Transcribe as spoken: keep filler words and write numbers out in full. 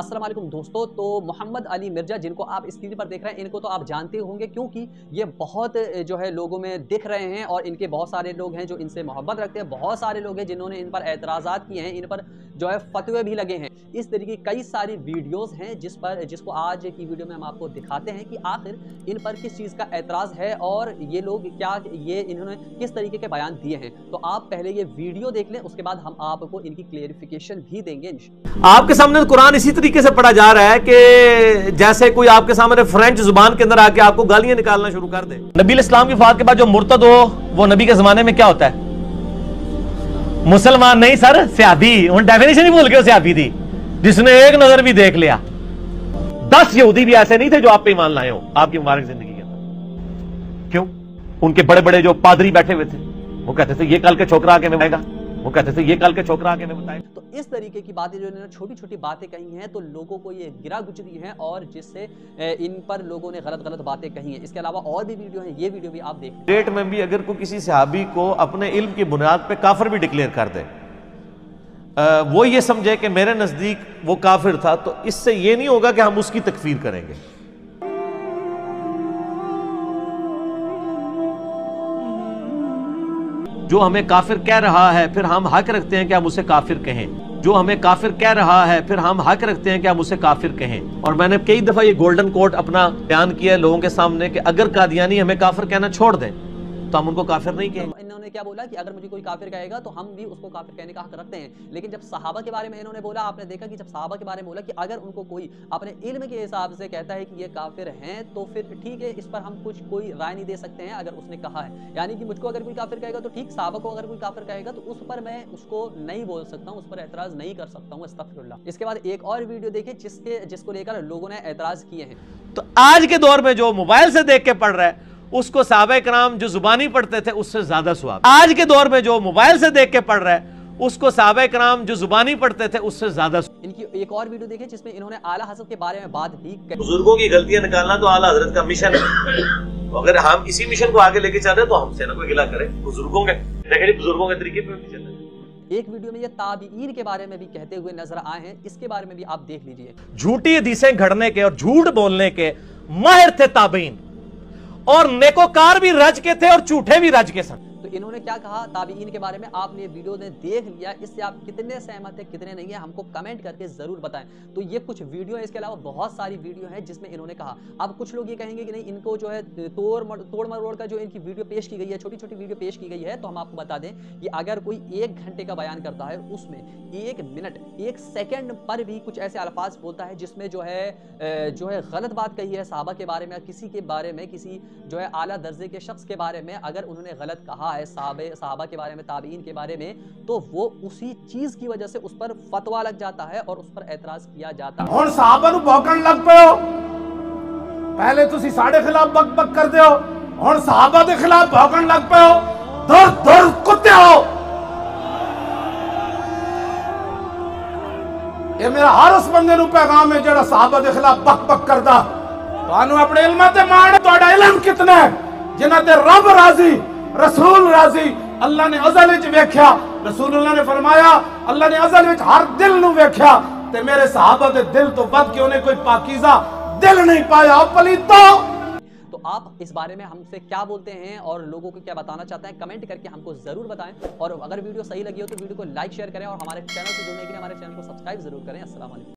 अस्सलाम वालेकुम दोस्तों। तो मोहम्मद अली मिर्जा जिनको आप स्क्रीन पर देख रहे हैं, इनको तो आप जानते होंगे क्योंकि ये बहुत जो है लोगों में दिख रहे हैं और इनके बहुत सारे लोग हैं जो इनसे मोहब्बत रखते हैं। बहुत सारे लोग हैं जिन्होंने इन पर एतराज़ात किए हैं, इन पर जो है फतवे भी लगे हैं। इस तरीके कई सारी वीडियोस हैं जिस पर जिसको आज की वीडियो में हम आपको दिखाते हैं कि आखिर इन पर किस चीज़ का एतराज़ है और ये लोग क्या ये इन्होंने किस तरीके के बयान दिए हैं। तो आप पहले ये वीडियो देख लें, उसके बाद हम आपको इनकी क्लेरिफिकेशन भी देंगे। आपके सामने कुरान इसी तरीके से पढ़ा जा रहा है कि जैसे कोई आपके सामने फ्रेंच जुबान के अंदर आके आपको गालियां निकालना शुरू कर दे। नबी इस्लाम की फात के बाद जो मुर्तद हो वो नबी के जमाने में क्या होता है? मुसलमान नहीं सर, सयाबी। उन डेफिनेशन ही भूल गए, सयाबी थी जिसने एक नजर भी देख लिया। दस यहूदी भी ऐसे नहीं थे जो आप पे ईमान लाए हो आपकी मुबारक जिंदगी के अंदर। क्यों? उनके बड़े बड़े जो पादरी बैठे हुए थे वो कहते थे ये कल के छोकरा आके मैं आएगा, वो कहते थे ये कल के छोकरा आके मैं बताएगा। तो इस तरीके की बातें जो इन्होंने छोटी छोटी बातें कही हैं तो लोगों को ये गिरा गुजरी हैं और जिससे इन पर लोगों ने गलत गलत बातें कही हैं। इसके अलावा और भी वीडियो हैं, ये वीडियो भी आप देख डेट में भी अगर कोई किसी सहाबी को अपने इल्म की बुनियाद पे काफिर भी डिक्लेयर कर दे, आ, वो ये समझे कि मेरे नज़दीक वो काफिर था, तो इससे ये नहीं होगा कि हम उसकी तकफीर करेंगे। जो हमें काफिर कह रहा है फिर हम हक रखते हैं कि हम उसे काफिर कहें। जो हमें काफिर कह रहा है फिर हम हक रखते हैं कि हम उसे काफिर कहें। और मैंने कई दफ़ा ये गोल्डन कोट अपना बयान किया है लोगों के सामने कि अगर कादियानी हमें काफिर कहना छोड़ दें तो हम उनको काफिर नहीं कहेंगे। इन्होंने क्या बोला कि अगर मुझे कोई काफिर कहेगा तो हम भी उसको काफिर कहने का हक रखते हैं। लेकिन जब सहाबा के बारे में इन्होंने बोला, आपने देखा कि जब सहाबा के बारे में बोला कि अगर उनको कोई अपने इल्म के हिसाब से कहता है कि ये काफिर हैं तो फिर ठीक है, इस पर हम कुछ कोई राय नहीं दे सकते हैं। अगर उसने कहा है यानी कि मुझको अगर कोई काफिर कहेगा तो ठीक, सहाबा को अगर कोई काफिर कहेगा तो उस पर मैं उसको नहीं बोल सकता हूँ, उस पर एतराज़ नहीं कर सकता हूँ। अस्तग़फिरुल्लाह। इसके बाद एक और वीडियो देखिए जिसके जिसको लेकर लोगों ने एतराज़ किए हैं। तो आज के दौर में जो मोबाइल से देख के पढ़ रहा है उसको सहाबा कराम जो जुबानी पढ़ते थे उससे ज्यादा स्वाब। आज के दौर में जो मोबाइल से देख के पढ़ रहा है उसको सहाबा कराम जो जुबानी पढ़ते थे उससे ज्यादा। इनकी एक और वीडियो देखें जिसमें इन्होंने आला हजरत के बारे में बात भी कही। बुजुर्गों की गलतियां निकालना तो आला हजरत का मिशन है। तो अगर हम इसी मिशन को आगे लेके चल रहे हैं तो हमसे ना कोई गिला करे। बुजुर्गों के देखिए, बुजुर्गों के तरीके पे भी चलना। एक वीडियो में ये ताबीईन के बारे में भी कहते हुए नजर आए हैं, इसके बारे में भी आप देख लीजिए। झूठी हदीसें घड़ने के और झूठ बोलने के माहिर थे ताबीईन, और नेकोकार भी रज के थे और झूठे भी रज के सन। तो इन्होंने क्या कहा ताबीईन के बारे में, आपने ये वीडियो ने देख लिया, इससे आप कितने सहमत है कितने नहीं है हमको कमेंट करके जरूर बताएं। तो ये कुछ वीडियो है, इसके अलावा बहुत सारी वीडियो है जिसमें इन्होंने कहा। अब कुछ लोग ये कहेंगे कि नहीं, इनको जो है तोड़ तोड़ मरोड़ का जो इनकी वीडियो पेश की गई है, छोटी छोटी वीडियो पेश की गई है। तो हम आपको बता दें कि अगर कोई एक घंटे का बयान करता है उसमें एक मिनट एक सेकेंड पर भी कुछ ऐसे अल्फाज बोलता है जिसमें जो है जो है गलत बात कही है सहाबा के बारे में, किसी के बारे में, किसी जो है आला दर्जे के शख्स के बारे में, अगर उन्होंने गलत कहा है साहबे साहबा के बारे में, ताबीइन के बारे में, तो वो उसी चीज की वजह से उस पर फतवा लग जाता है और उस पर एतराज किया जाता है। और साहबा नु भौंकण लग पे हो, पहले तुसी साडे खिलाफ बक बक करदे हो और साहबा दे खिलाफ भौंकण लग पे हो, धर धर कुत्ते हो। ये मेरा हर उस बंदे नु पैगाम है जेड़ा साहबा दे खिलाफ बक बक करदा। ਤੁਹਾਨੂੰ ਆਪਣੇ ਇਲਮਾਂ ਤੇ ਮਾਣ ਹੈ, ਤੁਹਾਡਾ ਇਲਮ ਕਿਤਨਾ ਹੈ? ਜਿਨ੍ਹਾਂ ਤੇ ਰੱਬ ਰਾਜ਼ੀ ਰਸੂਲ ਰਾਜ਼ੀ, ਅੱਲਾ ਨੇ ਅਜ਼ਲ ਵਿੱਚ ਵੇਖਿਆ, ਰਸੂਲullah ਨੇ ਫਰਮਾਇਆ, ਅੱਲਾ ਨੇ ਅਜ਼ਲ ਵਿੱਚ ਹਰ ਦਿਲ ਨੂੰ ਵੇਖਿਆ ਤੇ ਮੇਰੇ ਸਹਾਬਾ ਦੇ ਦਿਲ ਤੋਂ ਵੱਧ ਕੇ ਉਹਨੇ ਕੋਈ ਪਾਕੀਜ਼ਾ ਦਿਲ ਨਹੀਂ ਪਾਇਆ। ਪਲੀਤੋ तो आप इस बारे में हमसे क्या बोलते हैं और लोगों को क्या बताना चाहते हैं कमेंट करके हमको जरूर बताएं। और अगर वीडियो सही लगी हो तो वीडियो को लाइक शेयर करें और हमारे चैनल से जुड़ने के लिए हमारे चैनल को सब्सक्राइब जरूर करें। अस्सलाम वालेकुम।